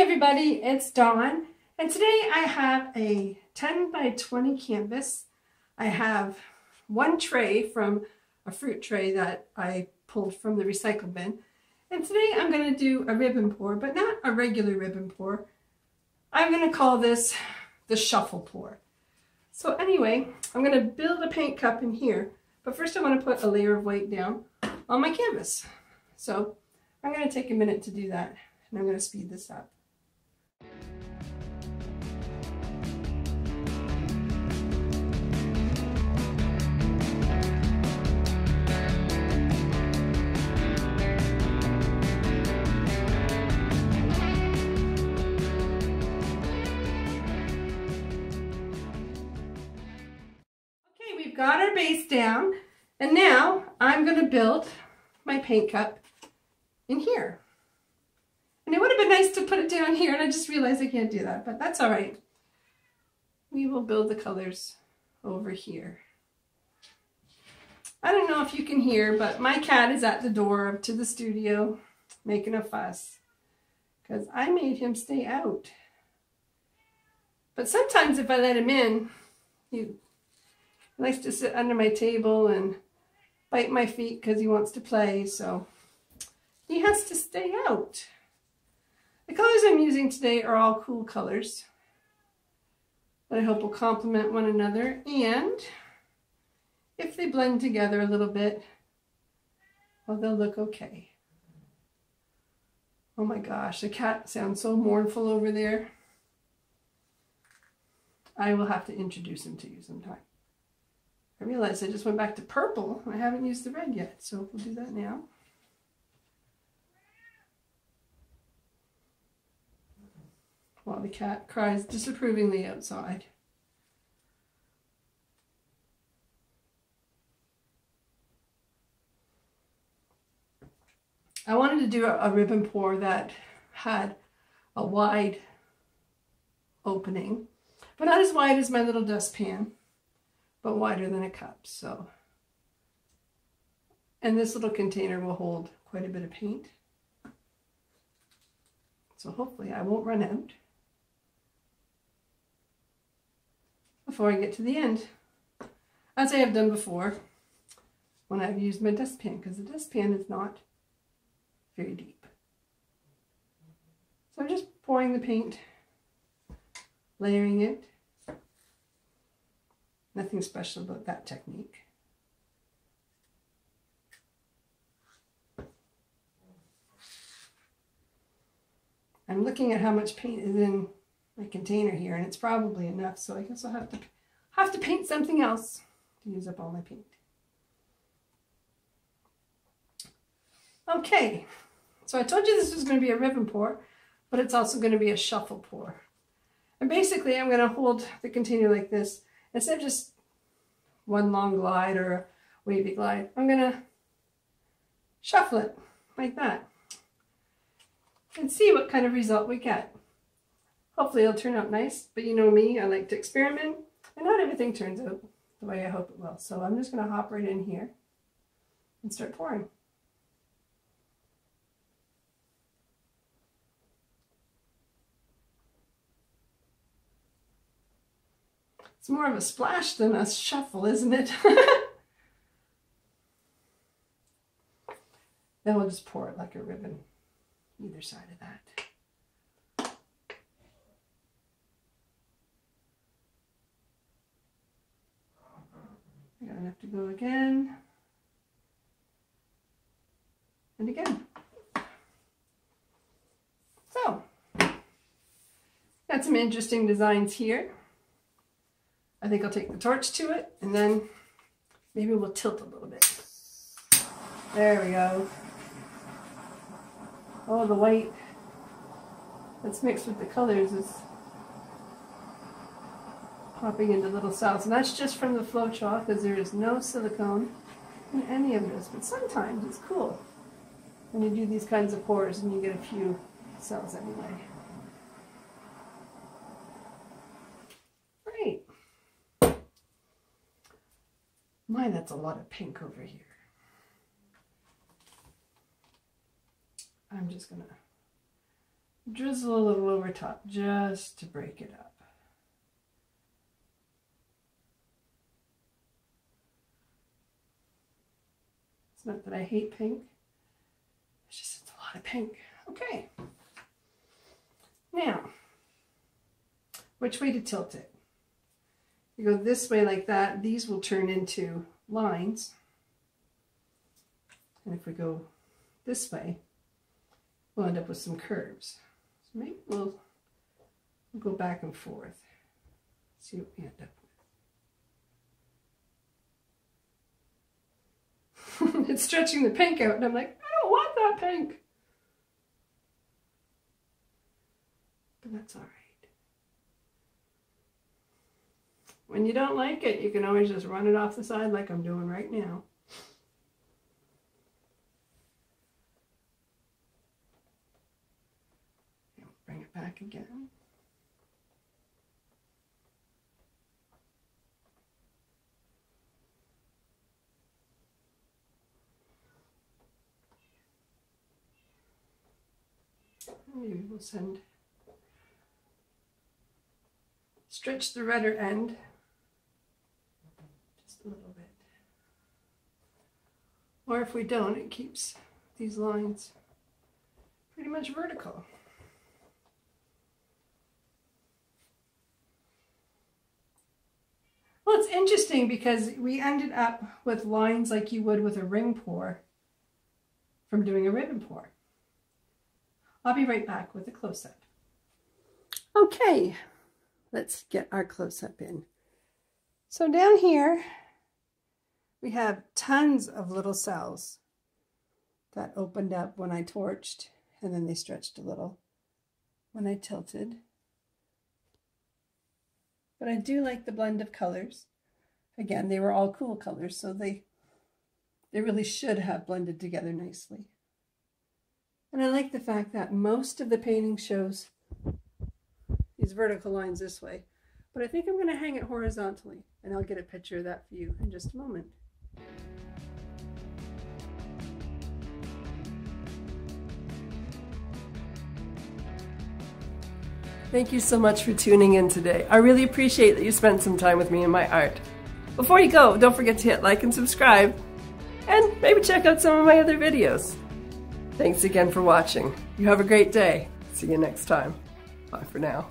Hey everybody, it's Dawn, and today I have a 10 by 20 canvas. I have one tray from a fruit tray that I pulled from the recycle bin, and today I'm going to do a ribbon pour, but not a regular ribbon pour. I'm going to call this the shuffle pour. So anyway, I'm going to build a paint cup in here, but first I want to put a layer of white down on my canvas. So I'm going to take a minute to do that. And I'm going to speed this up. Okay, we've got our base down, and now I'm going to build my paint cup in here. And it would have been nice to put it down here, and I just realized I can't do that, but that's all right. We will build the colors over here. I don't know if you can hear, but my cat is at the door to the studio making a fuss because I made him stay out. But sometimes if I let him in, he likes to sit under my table and bite my feet because he wants to play, so he has to stay out. The colors I'm using today are all cool colors that I hope will complement one another, and if they blend together a little bit, well, they'll look okay. Oh my gosh, the cat sounds so mournful over there. I will have to introduce him to you sometime. I realized I just went back to purple. I haven't used the red yet, so we'll do that now. While the cat cries disapprovingly outside. I wanted to do a ribbon pour that had a wide opening, but not as wide as my little dustpan, but wider than a cup. So, and this little container will hold quite a bit of paint. So hopefully I won't run out before I get to the end, as I have done before when I've used my dustpan, because the dustpan is not very deep. So I'm just pouring the paint, layering it. Nothing special about that technique. I'm looking at how much paint is in my container here, and it's probably enough, so I guess I'll have to paint something else to use up all my paint. Okay, so I told you this was going to be a ribbon pour, but it's also going to be a shuffle pour. And basically I'm going to hold the container like this. Instead of just one long glide or a wavy glide, I'm going to shuffle it like that and see what kind of result we get. Hopefully it'll turn out nice, but you know me, I like to experiment, and not everything turns out the way I hope it will. So I'm just going to hop right in here and start pouring. It's more of a splash than a shuffle, isn't it? Then we'll just pour it like a ribbon, either side of that. I'm going to have to go again and again. So, got some interesting designs here. I think I'll take the torch to it, and then maybe we'll tilt a little bit. There we go. Oh, the white that's mixed with the colors is popping into little cells, and that's just from the Floetrol, because there is no silicone in any of this, but sometimes it's cool when you do these kinds of pours and you get a few cells anyway. Great. My, that's a lot of pink over here. I'm just gonna drizzle a little over top just to break it up. It's not that I hate pink, it's just it's a lot of pink. Okay. Now, which way to tilt it? You go this way like that, these will turn into lines. And if we go this way, we'll end up with some curves. So maybe we'll go back and forth, see what we end up with. It's stretching the pink out, and I'm like, I don't want that pink. But that's all right. When you don't like it, you can always just run it off the side like I'm doing right now. And bring it back again. Maybe we'll send, stretch the redder end. A little bit. Or if we don't, it keeps these lines pretty much vertical. Well, it's interesting because we ended up with lines like you would with a ring pour from doing a ribbon pour. I'll be right back with a close-up. Okay, let's get our close-up in. So down here, we have tons of little cells that opened up when I torched, and then they stretched a little when I tilted. But I do like the blend of colors. Again, they were all cool colors, so they really should have blended together nicely. And I like the fact that most of the painting shows these vertical lines this way, but I think I'm going to hang it horizontally, and I'll get a picture of that for you in just a moment. Thank you so much for tuning in today. I really appreciate that you spent some time with me and my art. Before you go, don't forget to hit like and subscribe, and maybe check out some of my other videos. Thanks again for watching. You have a great day. See you next time. Bye for now.